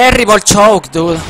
Terrible choke, dude.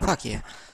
Fuck yeah.